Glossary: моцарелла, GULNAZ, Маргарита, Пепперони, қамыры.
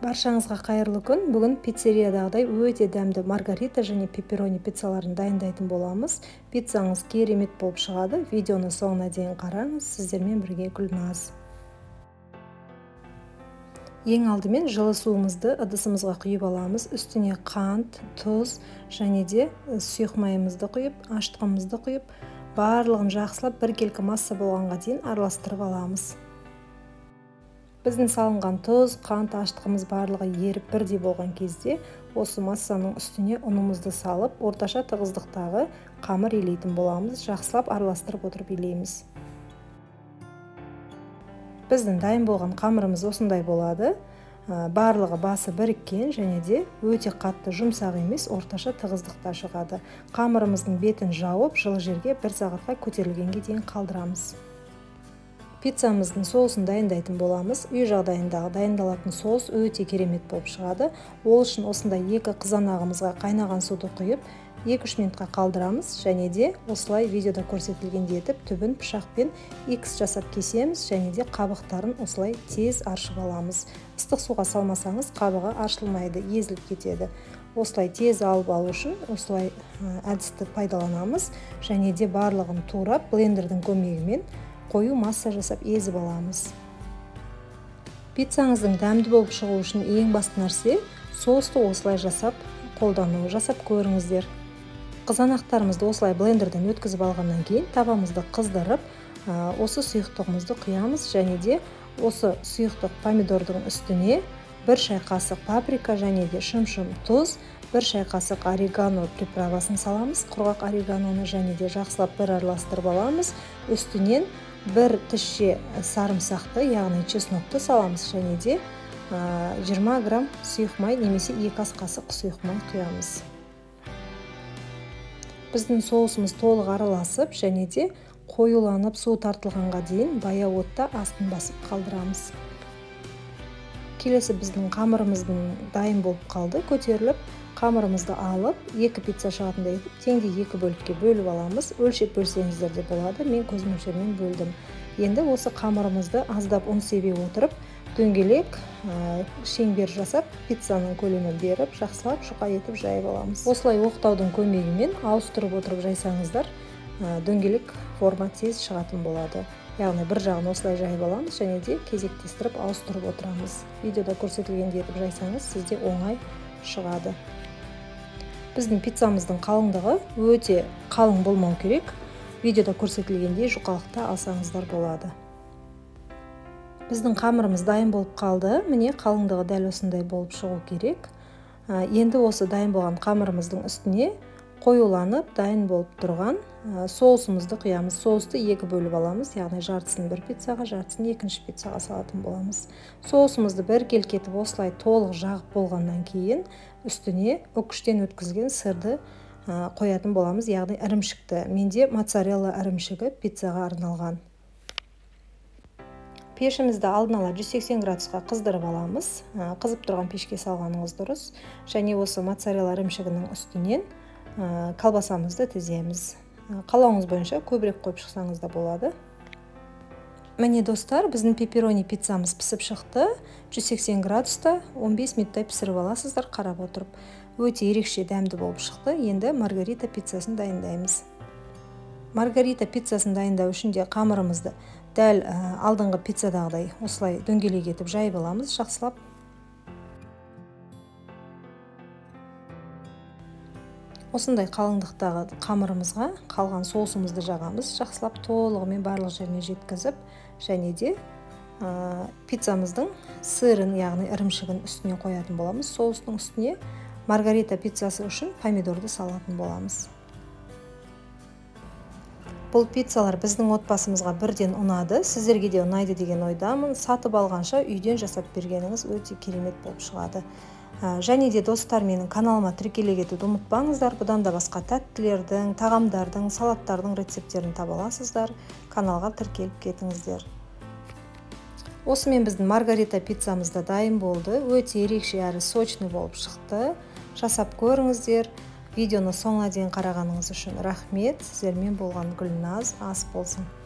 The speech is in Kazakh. Баршаңызға қайырлы күн. Бүгін пиццериядағы өте дәмді маргарита және пепперони пиццаларын дайындайтын боламыз. Пиццаңыз керемет болып шығады. Видеоны соңына дейін қараңыз. Сіздермен бірге Гүлназ. Ең алдымен жылы суымызды ыдысымызға құйып аламыз. Үстіне қант, тұз және де сұйық майымызды құйып, ашытқымызды құйып, барлығын жақсылап біркелкі масса болғанға дейін араластырып аламыз. Біздің салынған тұз, қант, ашытқымыз барлығы еріп бірдей болған кезде осы массаның үстіне ұнымызды салып, орташа тығыздықтағы қамыр елейтін боламыз, жақсылап араластырып отырып елейміз. Біздің дайын болған қамырымыз осындай болады. Барлығы басы біріккен және де өте қатты жұмсақ емес, орташа тығыздықта шығады. Қамырымыздың бетін жауып, жылы жерге 1 сағатқа көтерілгенге дейін қалдырамыз. Пиццамыздың соусын дайындайтын боламыз. Үй жағдайындағы дайындалатын соус өте керемет болып шығады. Ол үшін осындай екі қызанағымызға қайнаған суды құйып, 2-3 минутқа қалдырамыз және де осылай видеода көрсетілгендей етіп түбін пышақпен X жасап кесеміз және де қабықтарын осылай тез аршып аламыз. Ыстық суға салмасаңыз қабығы аршылмайды, езіліп кетеді. Осылай тез алып алу үшін осылай әдісті пайдаланамыз және де барлығын турап блендердің көмегімен қою масса жасап езіп аламыз. Пиццаңыздың дәмді болып шығу үшін ең басты нәрсе соусты осылай жасап қолдану. Жасап көріңіздер. Қызанақтарымызды осылай блендерден өткізіп алғаннан кейін табамызды қыздырып, осы сұйықтығымызды құямыз және де осы сұйықтық помидордың үстіне 1 шай қасық паприка және де шым-шым тұз, 1 шай қасық орегано приправасын саламыз, құрғақ ореганоны және де жақсылап бір араластырып аламыз. Үстінен 1 тіше сарымсақты, яғни чеснокты саламыз және де 20 грамм сұйық май немесе 2 ас қасық сұйық май құямыз. Біздің соусымыз толық араласып және де қоюланып су тартылғанға дейін баяу отта астын басып қалдырамыз. Келесі біздің қамырымыздың дайын болып қалды. Көтеріліп, қамырымызды алып, 2 пицца шығатындай етіп, теңде 2 бөлікке бөліп аламыз. Өлшеп бөлсеңіздер де болады. Мен көз мөлшермен бөлдім. Енді осы қамырымызды аздап ұн себе отырып, дөңгелек шеңбер жасап, пиццаның көлемін беріп, жақсылап жұқа етіп жайып аламыз. Осылай оқтаудың көмегімен ауыстырып отырып жайсаңыздар, дөңгелек форма тез шығатын болады. Яғни бір жағын осылай жайып аламыз және де кезектестіріп ауыстырып отырамыз. Видеода көрсетілгендей етіп жайсаңыз, сізде оңай шығады. Біздің пиццамыздың қалыңдығы өте қалың болмау керек. Видеода көрсетілгендей жұқалықта алсаңыздар болады. Біздің қамырымыз дайын болып қалды. Міне қалыңдығы дәл осындай болып шығу керек. Енді осы дайын болған қамырымыздың үстіне қоюланып, дайын болып тұрған соусымызды құямыз. Соусты 2 бөліп аламыз, яғни жартысын бір пиццаға, жартысын екінші пиццаға салатын боламыз. Соусымызды бір келкетіп осылай толық жағып болғаннан кейін үстіне үкіштен өткізген сырды қоятын боламыз, яғни ірімшікті. Менде моцарелла ірімшігі пиццаға арналған. Пешімізді алдын ала 180 градусқа қыздырып аламыз. Қызып тұрған пешке салғаныңыз дұрыс. Және осы моцарелла ірімшігінің үстінен қалбасамызды тіземіз. Қалауыңыз бойынша көбірек қойып шықсаңыз да болады. Міне достар, біздің пепперони пиццамыз пісіп шықты. 180 градуста 15 минуттай пісіріп аласыздар қарап отырып. Өте ерекше дәмді болып шықты. Енді маргарита пиццасын дайындаймыз. Маргарита пиццасын дайындау үшін де қамырымызды дәл алдыңғы пиццадағыдай осылай дөңгелек етіп жайып аламыз, жақсылап. Осындай қалыңдықтағы қамырымызға қалған соусымызды жағамыз, жақсылап толығымен барлық жеріне жеткізіп, және де пиццамыздың сырын, яғни ірімшігін үстіне қоятын боламыз. Соустың үстіне маргарита пиццасы үшін помидорды салатын боламыз. Бұл пиццалар біздің отбасымызға бірден ұнады. Сіздерге де ұнайды деген ойдамын. Сатып алғанша үйден жасап бергеніңіз өте керемет болып шығады. Және де достар, менің каналыма тіркеле кетуді ұмытпаңыздар. Бұдан да басқа тәттілердің, тағамдардың, салаттардың рецептерін таба аласыздар. Каналға тіркеліп кетіңіздер. Осымен біздің маргарита пиццамызда дайын болды. Өте ерекше әрі сочный болып шықты. Жасап көріңіздер. Видеоны соңына дейін қарағаныңыз үшін рахмет. Сіздермен болған Гүлназ ас болсын.